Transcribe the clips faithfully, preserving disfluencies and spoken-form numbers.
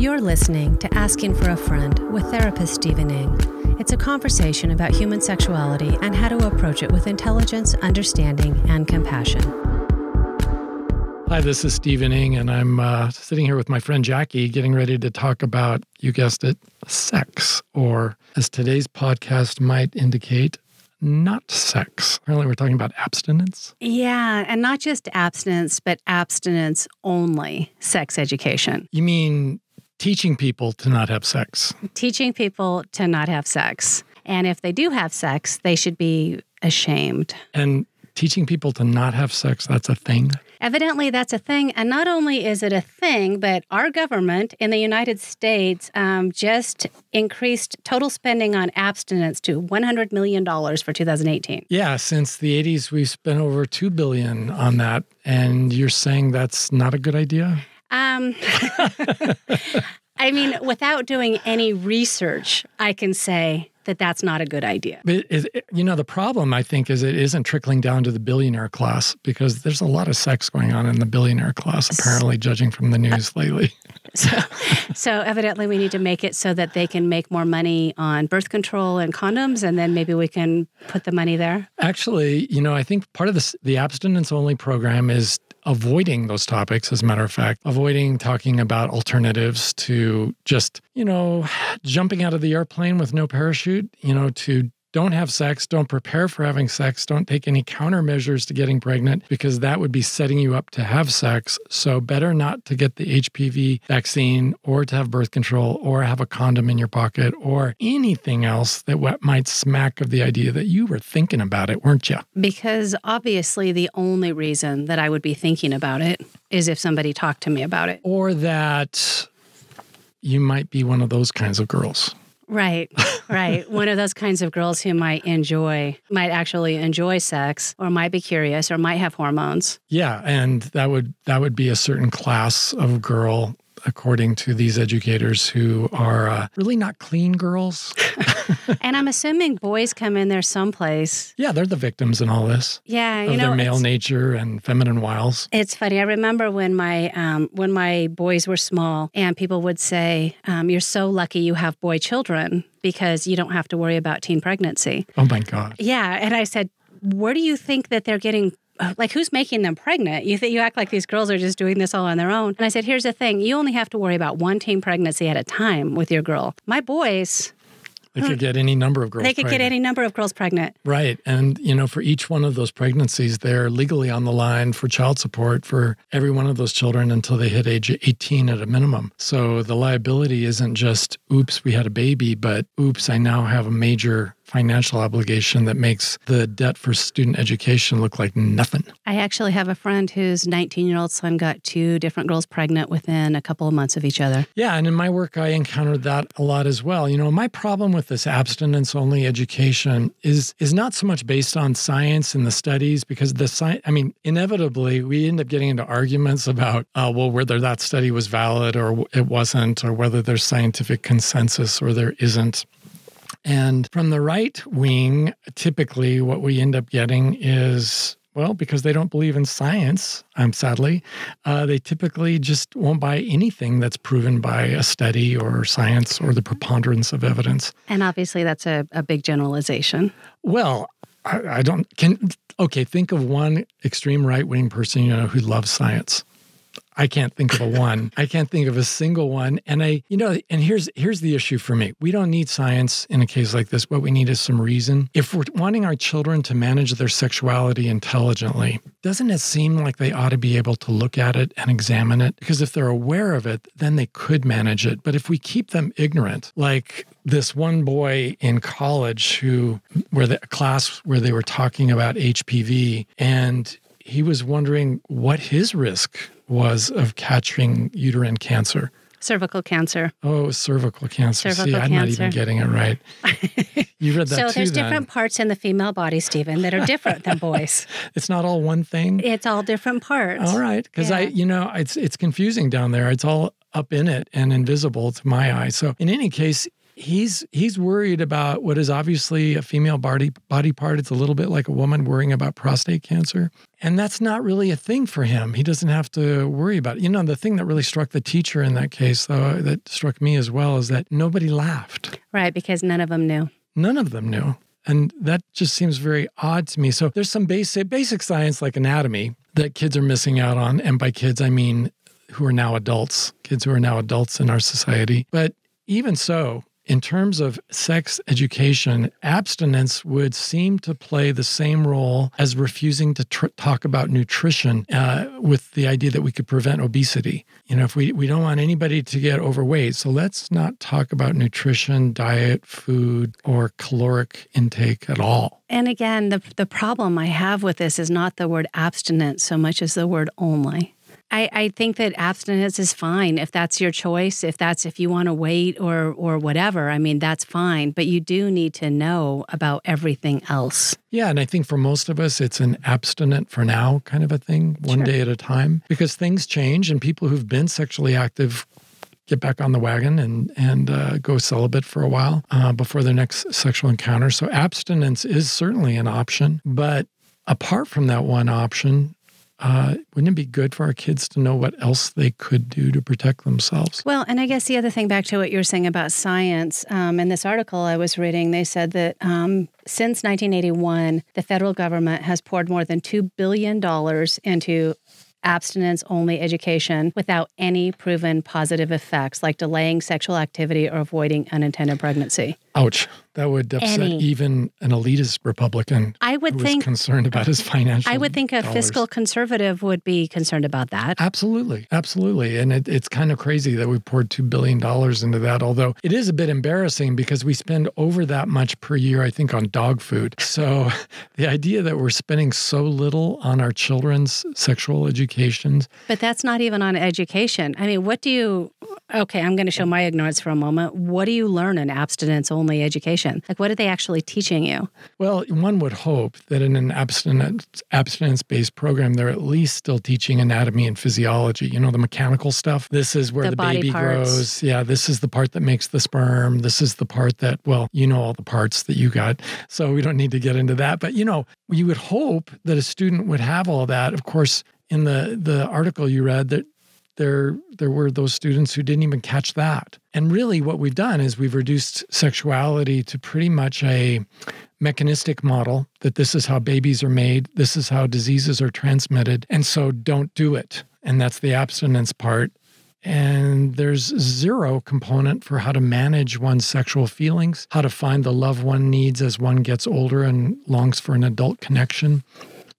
You're listening to Asking for a Friend with therapist Steven Ing. It's a conversation about human sexuality and how to approach it with intelligence, understanding, and compassion. Hi, this is Steven Ing, and I'm uh, sitting here with my friend Jackie, getting ready to talk about, you guessed it, sex, or as today's podcast might indicate, not sex. Apparently we're talking about abstinence. Yeah, and not just abstinence, but abstinence-only sex education. You mean teaching people to not have sex? Teaching people to not have sex. And if they do have sex, they should be ashamed. And teaching people to not have sex, that's a thing? Evidently, that's a thing. And not only is it a thing, but our government in the United States um, just increased total spending on abstinence to one hundred million dollars for two thousand eighteen. Yeah, since the eighties, we've spent over two billion dollars on that. And you're saying that's not a good idea? Um, I mean, without doing any research, I can say that that's not a good idea. But it, you know, the problem, I think, is it isn't trickling down to the billionaire class, because there's a lot of sex going on in the billionaire class, apparently, judging from the news lately. So, so evidently we need to make it so that they can make more money on birth control and condoms, and then maybe we can put the money there. Actually, you know, I think part of this, the abstinence-only program is avoiding those topics, as a matter of fact, avoiding talking about alternatives to just, you know, jumping out of the airplane with no parachute, you know, to don't have sex, don't prepare for having sex, don't take any countermeasures to getting pregnant, because that would be setting you up to have sex. So better not to get the H P V vaccine or to have birth control or have a condom in your pocket or anything else that might smack of the idea that you were thinking about it, weren't you? Because obviously the only reason that I would be thinking about it is if somebody talked to me about it. Or that you might be one of those kinds of girls. Right, right. One of those kinds of girls who might enjoy, might actually enjoy sex, or might be curious, or might have hormones. Yeah, and that would that would be a certain class of girl, according to these educators, who are uh, really not clean girls. And I'm assuming boys come in there someplace. Yeah, they're the victims in all this. Yeah, you know, their male nature and feminine wiles. It's funny. I remember when my um, when my boys were small, and people would say, um, "You're so lucky you have boy children because you don't have to worry about teen pregnancy." Oh my God. Yeah, and I said, "Where do you think that they're getting?" Like, who's making them pregnant? You think you act like these girls are just doing this all on their own. And I said, here's the thing. You only have to worry about one teen pregnancy at a time with your girl. My boys... They could get any number of girls pregnant. They could pregnant. get any number of girls pregnant. Right. And, you know, for each one of those pregnancies, they're legally on the line for child support for every one of those children until they hit age eighteen at a minimum. So the liability isn't just, oops, we had a baby, but oops, I now have a major financial obligation that makes the debt for student education look like nothing. I actually have a friend whose nineteen-year-old son got two different girls pregnant within a couple of months of each other. Yeah, and in my work, I encountered that a lot as well. You know, my problem with this abstinence-only education is is not so much based on science and the studies, because the science, I mean, inevitably, we end up getting into arguments about, uh, well, whether that study was valid or it wasn't, or whether there's scientific consensus or there isn't. And from the right wing, typically what we end up getting is, well, because they don't believe in science, um, sadly, uh, they typically just won't buy anything that's proven by a study or science or the preponderance of evidence. And obviously that's a, a big generalization. Well, I, I don't, can, okay, think of one extreme right wing person you know who loves science. I can't think of a one. I can't think of a single one. And I, you know, and here's here's the issue for me. We don't need science in a case like this. What we need is some reason. If we're wanting our children to manage their sexuality intelligently, doesn't it seem like they ought to be able to look at it and examine it? Because if they're aware of it, then they could manage it. But if we keep them ignorant, like this one boy in college who, where the class where they were talking about H P V, and he was wondering what his risk was of catching uterine cancer. Cervical cancer. Oh, cervical cancer. Cervical See, I'm cancer. not even getting it right. You read that so too, So there's then. different parts in the female body, Stephen, that are different than boys. It's not all one thing? It's all different parts. All right. Because, yeah. I, you know, it's, it's confusing down there. It's all up in it and invisible to my eye. So in any case, he's he's worried about what is obviously a female body body part. It's a little bit like a woman worrying about prostate cancer. And that's not really a thing for him. He doesn't have to worry about it. You know, the thing that really struck the teacher in that case, though, that struck me as well, is that nobody laughed. Right, because none of them knew. None of them knew. And that just seems very odd to me. So there's some basic, basic science like anatomy that kids are missing out on. And by kids, I mean who are now adults, kids who are now adults in our society. But even so, in terms of sex education, abstinence would seem to play the same role as refusing to tr talk about nutrition uh, with the idea that we could prevent obesity. You know, if we, we don't want anybody to get overweight, so let's not talk about nutrition, diet, food, or caloric intake at all. And again, the, the problem I have with this is not the word abstinence so much as the word only. I, I think that abstinence is fine if that's your choice, if that's if you want to wait or or whatever. I mean, that's fine. But you do need to know about everything else. Yeah. And I think for most of us, it's an abstinent for now kind of a thing, one sure. day at a time, because things change and people who've been sexually active get back on the wagon and, and uh, go celibate for a while uh, before their next sexual encounter. So abstinence is certainly an option. But apart from that one option, Uh, wouldn't it be good for our kids to know what else they could do to protect themselves? Well, and I guess the other thing, back to what you were saying about science, um, in this article I was reading, they said that um, since nineteen eighty-one, the federal government has poured more than two billion dollars into abstinence-only education without any proven positive effects, like delaying sexual activity or avoiding unintended pregnancy. Ouch. That would upset any. even an elitist Republican I would who think, was concerned about his financial I would think a dollars. fiscal conservative would be concerned about that. Absolutely. Absolutely. And it, it's kind of crazy that we poured two billion dollars into that, although it is a bit embarrassing because we spend over that much per year, I think, on dog food. So the idea that we're spending so little on our children's sexual educations. But that's not even on education. I mean, what do you... Okay, I'm going to show my ignorance for a moment. What do you learn in abstinence only education? Like, what are they actually teaching you? Well, one would hope that in an abstinence, abstinence-based program, they're at least still teaching anatomy and physiology, you know, the mechanical stuff. This is where the, the baby parts. grows. Yeah, this is the part that makes the sperm. This is the part that, well, you know all the parts that you got, so we don't need to get into that. But, you know, you would hope that a student would have all that. Of course, in the, the article you read, that There, there were those students who didn't even catch that. And really what we've done is we've reduced sexuality to pretty much a mechanistic model that this is how babies are made, this is how diseases are transmitted, and so don't do it. And that's the abstinence part. And there's zero component for how to manage one's sexual feelings, how to find the love one needs as one gets older and longs for an adult connection.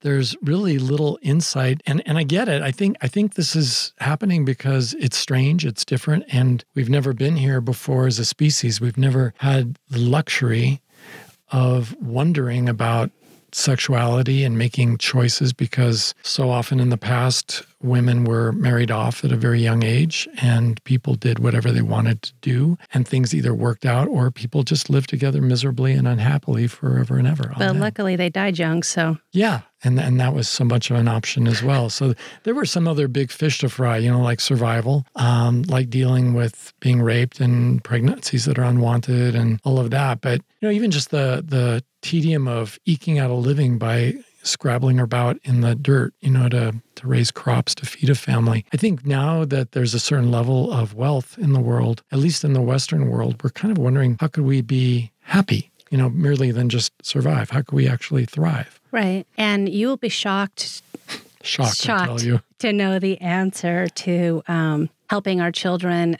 There's really little insight. And, and I get it. I think, I think this is happening because it's strange, it's different, and we've never been here before as a species. We've never had the luxury of wondering about sexuality and making choices, because so often in the past, women were married off at a very young age and people did whatever they wanted to do, and things either worked out or people just lived together miserably and unhappily forever and ever. Well, luckily they died young, so. Yeah, and, and that was so much of an option as well. So there were some other big fish to fry, you know, like survival, um, like dealing with being raped and pregnancies that are unwanted and all of that. But, you know, even just the, the tedium of eking out a living by scrabbling about in the dirt, you know, to, to raise crops, to feed a family. I think now that there's a certain level of wealth in the world, at least in the Western world, we're kind of wondering, how could we be happy, you know, merely than just survive? How could we actually thrive? Right. And you will be shocked, shocked, shocked I tell you, to know the answer to um, helping our children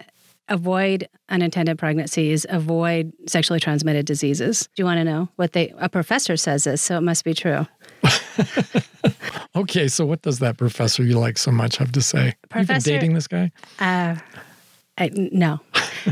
avoid unintended pregnancies, avoid sexually transmitted diseases. Do you want to know what they, a professor says this, so it must be true. Okay, so what does that professor you like so much have to say? Professor, you've been dating this guy? Uh, I, no.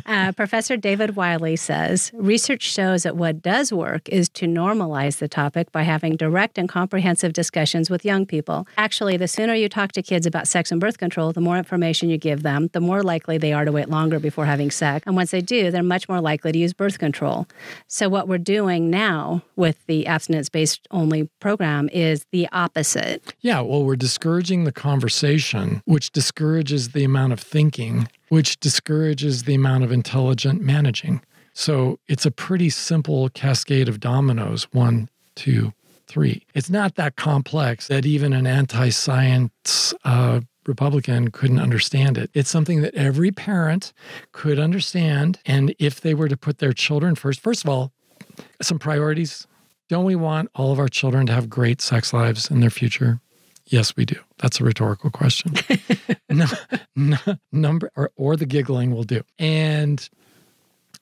uh, Professor David Wiley says, research shows that what does work is to normalize the topic by having direct and comprehensive discussions with young people. Actually, the sooner you talk to kids about sex and birth control, the more information you give them, the more likely they are to wait longer before having sex. And once they do, they're much more likely to use birth control. So what we're doing now with the abstinence-based only program is the opposite. Yeah, well, we're discouraging the conversation, which discourages the amount of thinking, which discourages the amount of intelligent managing. So it's a pretty simple cascade of dominoes, one, two, three. It's not that complex that even an anti-science uh, Republican couldn't understand it. It's something that every parent could understand. And if they were to put their children first, first of all, some priorities. Don't we want all of our children to have great sex lives in their future? Yes, we do. That's a rhetorical question. no, no, number or, or the giggling will do. And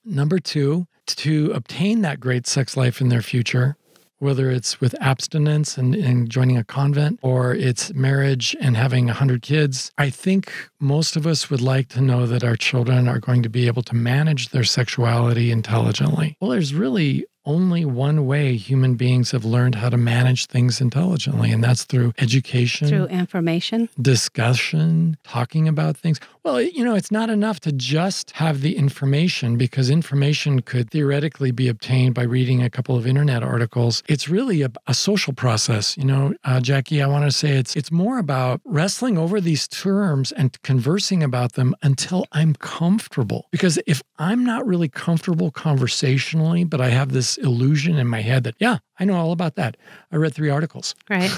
number two, to obtain that great sex life in their future, whether it's with abstinence and, and joining a convent, or it's marriage and having a hundred kids, I think most of us would like to know that our children are going to be able to manage their sexuality intelligently. Well, there's really only one way human beings have learned how to manage things intelligently, and that's through education. Through information. Discussion, talking about things. Well, you know, it's not enough to just have the information, because information could theoretically be obtained by reading a couple of internet articles. It's really a, a social process. You know, uh, Jackie, I want to say it's, it's more about wrestling over these terms and conversing about them until I'm comfortable. Because if I'm not really comfortable conversationally, but I have this illusion in my head that, yeah, I know all about that. I read three articles. Right.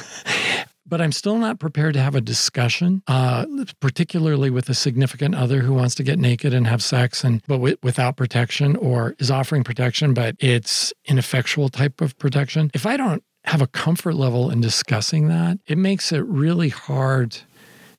But I'm still not prepared to have a discussion, uh, particularly with a significant other who wants to get naked and have sex, and but without protection, or is offering protection, but it's ineffectual type of protection. If I don't have a comfort level in discussing that, it makes it really hard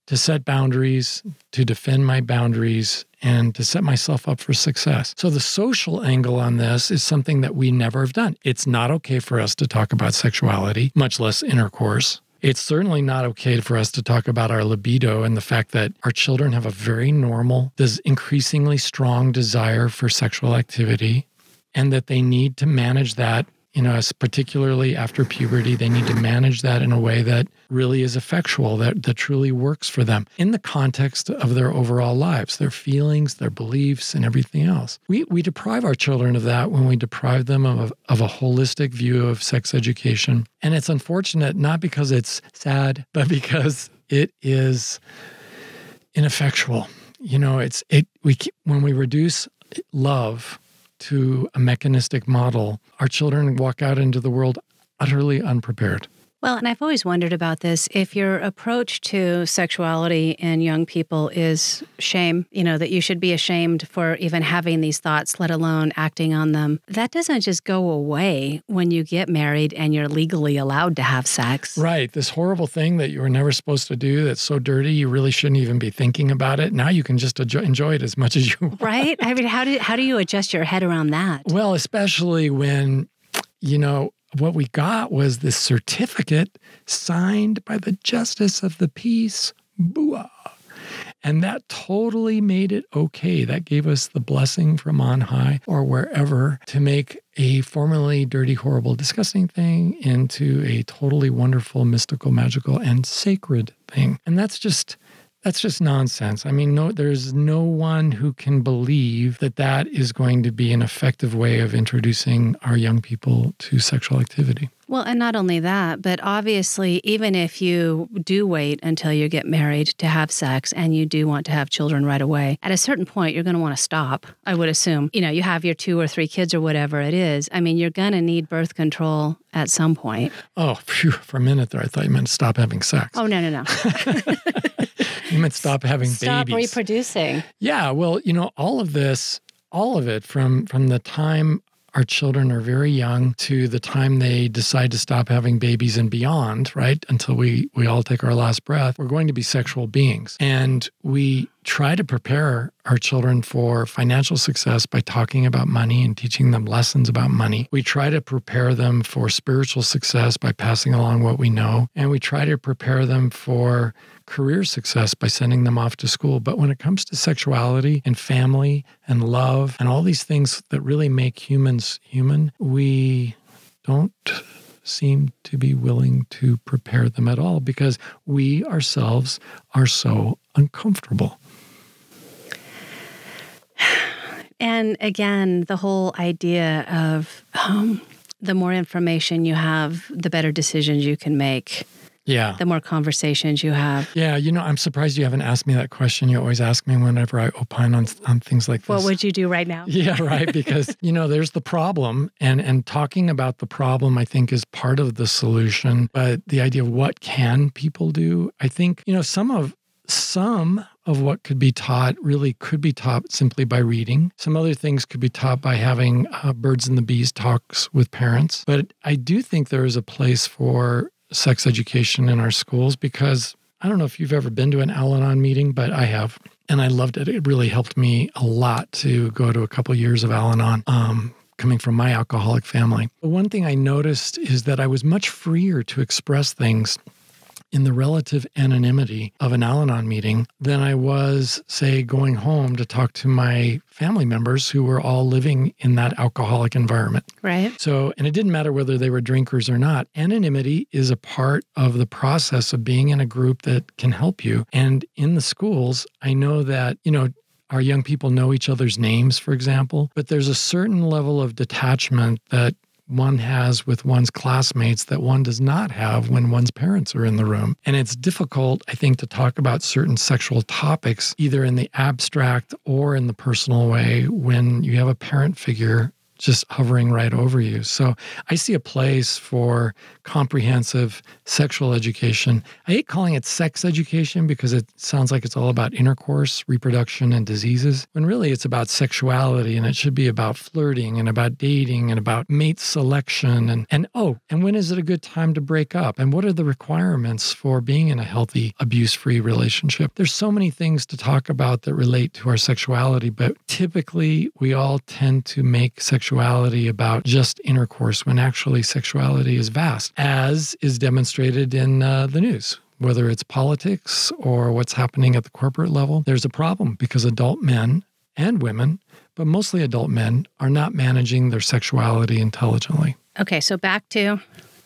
to set boundaries, to defend my boundaries, and to set myself up for success. So the social angle on this is something that we never have done. It's not okay for us to talk about sexuality, much less intercourse. It's certainly not okay for us to talk about our libido and the fact that our children have a very normal, this increasingly strong desire for sexual activity, and that they need to manage that, you know, particularly after puberty, they need to manage that in a way that really is effectual, that, that truly works for them in the context of their overall lives, their feelings, their beliefs, and everything else. We, we deprive our children of that when we deprive them of, of a holistic view of sex education. And it's unfortunate, not because it's sad, but because it is ineffectual. You know, it's it we when we reduce love to a mechanistic model, our children walk out into the world utterly unprepared. Well, and I've always wondered about this. If your approach to sexuality in young people is shame, you know, that you should be ashamed for even having these thoughts, let alone acting on them, that doesn't just go away when you get married and you're legally allowed to have sex. Right. This horrible thing that you were never supposed to do that's so dirty, you really shouldn't even be thinking about it. Now you can just enjoy it as much as you want. Right? I mean, how do, how do you adjust your head around that? Well, especially when, you know, what we got was this certificate signed by the Justice of the Peace, Bua. And that totally made it okay. That gave us the blessing from on high or wherever to make a formerly dirty, horrible, disgusting thing into a totally wonderful, mystical, magical, and sacred thing. And that's just... That's just nonsense. I mean, no, there's no one who can believe that that is going to be an effective way of introducing our young people to sexual activity. Well, and not only that, but obviously, even if you do wait until you get married to have sex and you do want to have children right away, at a certain point, you're going to want to stop, I would assume. You know, you have your two or three kids or whatever it is. I mean, you're going to need birth control at some point. Oh, phew, for a minute there, I thought you meant stop having sex. Oh, no, no, no. You meant stop having stop babies. Stop reproducing. Yeah, well, you know, all of this, all of it from, from the time our children are very young to the time they decide to stop having babies and beyond, right? Until we, we all take our last breath, we're going to be sexual beings. And we try to prepare our children for financial success by talking about money and teaching them lessons about money. We try to prepare them for spiritual success by passing along what we know. And we try to prepare them for career success by sending them off to school. But when it comes to sexuality and family and love and all these things that really make humans human, we don't seem to be willing to prepare them at all because we ourselves are so uncomfortable. And again, the whole idea of um, the more information you have, the better decisions you can make. Yeah. The more conversations you have. Yeah. You know, I'm surprised you haven't asked me that question. You always ask me whenever I opine on, on things like this. What would you do right now? Yeah, right. Because, you know, there's the problem. And, and talking about the problem, I think, is part of the solution. But the idea of what can people do, I think, you know, some of, some of what could be taught really could be taught simply by reading. Some other things could be taught by having uh, birds and the bees talks with parents. But I do think there is a place for sex education in our schools, because I don't know if you've ever been to an Al-Anon meeting, but I have. And I loved it. It really helped me a lot to go to a couple years of Al-Anon, um, coming from my alcoholic family. But one thing I noticed is that I was much freer to express things in the relative anonymity of an Al-Anon meeting than I was, say, going home to talk to my family members who were all living in that alcoholic environment. Right. So, and it didn't matter whether they were drinkers or not. Anonymity is a part of the process of being in a group that can help you. And in the schools, I know that, you know, our young people know each other's names, for example, but there's a certain level of detachment that one has with one's classmates that one does not have when one's parents are in the room. And it's difficult, I think, to talk about certain sexual topics, either in the abstract or in the personal way, when you have a parent figure just hovering right over you. So I see a place for comprehensive sexual education. I hate calling it sex education because it sounds like it's all about intercourse, reproduction, and diseases, when really it's about sexuality, and it should be about flirting and about dating and about mate selection and, and oh, and when is it a good time to break up? And what are the requirements for being in a healthy, abuse-free relationship? There's so many things to talk about that relate to our sexuality, but typically we all tend to make sexuality Sexuality about just intercourse, when actually sexuality is vast, as is demonstrated in uh, the news, whether it's politics or what's happening at the corporate level. There's a problem because adult men and women, but mostly adult men, are not managing their sexuality intelligently. Okay, so back to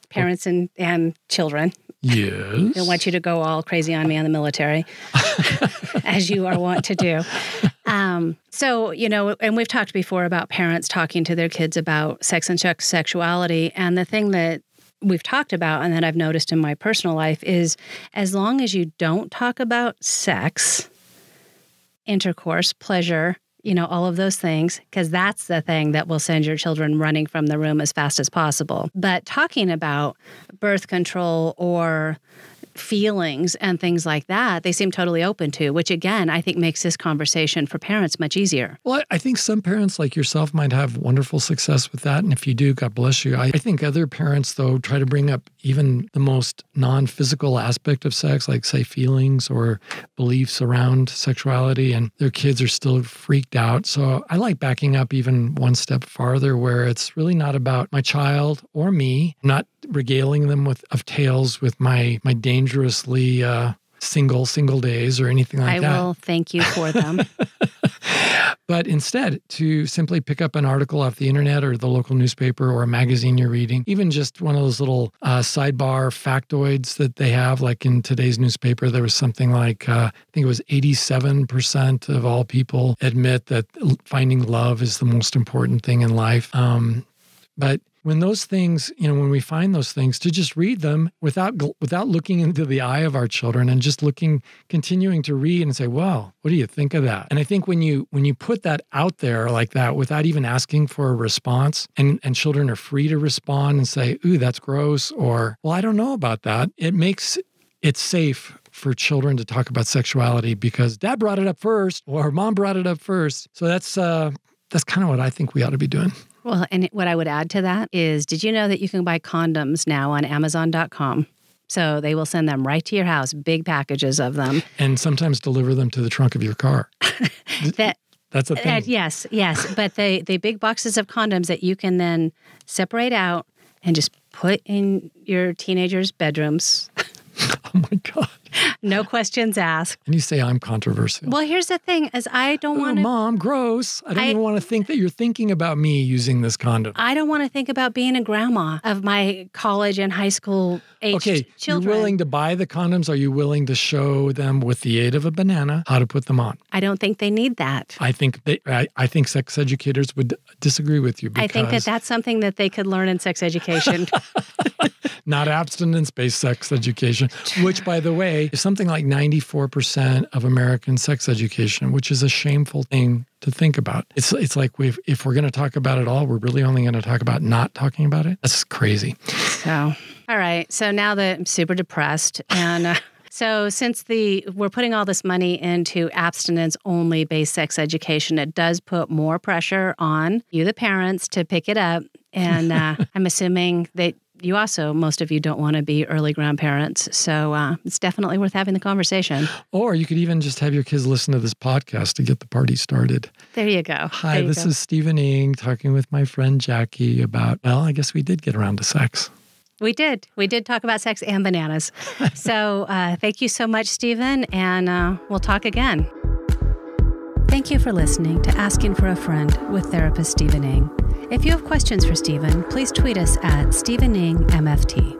parents and, and children. Yes. They want you to go all crazy on me on the military, as you are wont to do. Um, so, you know, and we've talked before about parents talking to their kids about sex and sexuality. And the thing that we've talked about and that I've noticed in my personal life is, as long as you don't talk about sex, intercourse, pleasure, you know, all of those things, because that's the thing that will send your children running from the room as fast as possible. But talking about birth control or feelings and things like that, they seem totally open to, which again, I think makes this conversation for parents much easier. Well, I think some parents like yourself might have wonderful success with that. And if you do, God bless you. I, I think other parents, though, try to bring up even the most non-physical aspect of sex, like, say, feelings or beliefs around sexuality, and their kids are still freaked out. So I like backing up even one step farther, where it's really not about my child or me, not regaling them with of tales with my my dangerously uh, single single days or anything like I that. I will thank you for them. But instead, to simply pick up an article off the internet or the local newspaper or a magazine you're reading, even just one of those little uh, sidebar factoids that they have. Like in today's newspaper, there was something like, uh, I think it was eighty-seven percent of all people admit that finding love is the most important thing in life. Um, but when those things, you know, when we find those things, to just read them without without looking into the eye of our children, and just looking, continuing to read and say, "Wow, what do you think of that?" And I think when you when you put that out there like that, without even asking for a response, and and children are free to respond and say, "Ooh, that's gross," or "Well, I don't know about that," it makes it safe for children to talk about sexuality because dad brought it up first or mom brought it up first. So that's uh, that's kind of what I think we ought to be doing. Well, and what I would add to that is, did you know that you can buy condoms now on Amazon dot com? So they will send them right to your house, big packages of them. And sometimes deliver them to the trunk of your car. that, That's a thing. Uh, yes, yes. But they, they big boxes of condoms that you can then separate out and just put in your teenagers' bedrooms. Oh, my God. No questions asked. And you say I'm controversial. Well, here's the thing is I don't want to. Mom, gross. I don't I, even want to think that you're thinking about me using this condom. I don't want to think about being a grandma of my college and high school age okay, children. You're willing to buy the condoms. Are you willing to show them with the aid of a banana how to put them on? I don't think they need that. I think they, I, I think sex educators would disagree with you. Because I think that that's something that they could learn in sex education. Not abstinence-based sex education, which, by the way, is something like ninety-four percent of American sex education, which is a shameful thing to think about. It's it's like we've, if we're going to talk about it all, we're really only going to talk about not talking about it. That's crazy. So, all right. So now that I'm super depressed and... Uh, So since the we're putting all this money into abstinence-only based sex education, it does put more pressure on you, the parents, to pick it up. And uh, I'm assuming that you also, most of you don't want to be early grandparents. So uh, it's definitely worth having the conversation. Or you could even just have your kids listen to this podcast to get the party started. There you go. Hi, you this go. is Steven Ing talking with my friend Jackie about, well, I guess we did get around to sex. We did. We did talk about sex and bananas. So uh, thank you so much, Steven, and uh, we'll talk again. Thank you for listening to Asking for a Friend with therapist Steven Ing. If you have questions for Steven, please tweet us at Steven Ing M F T.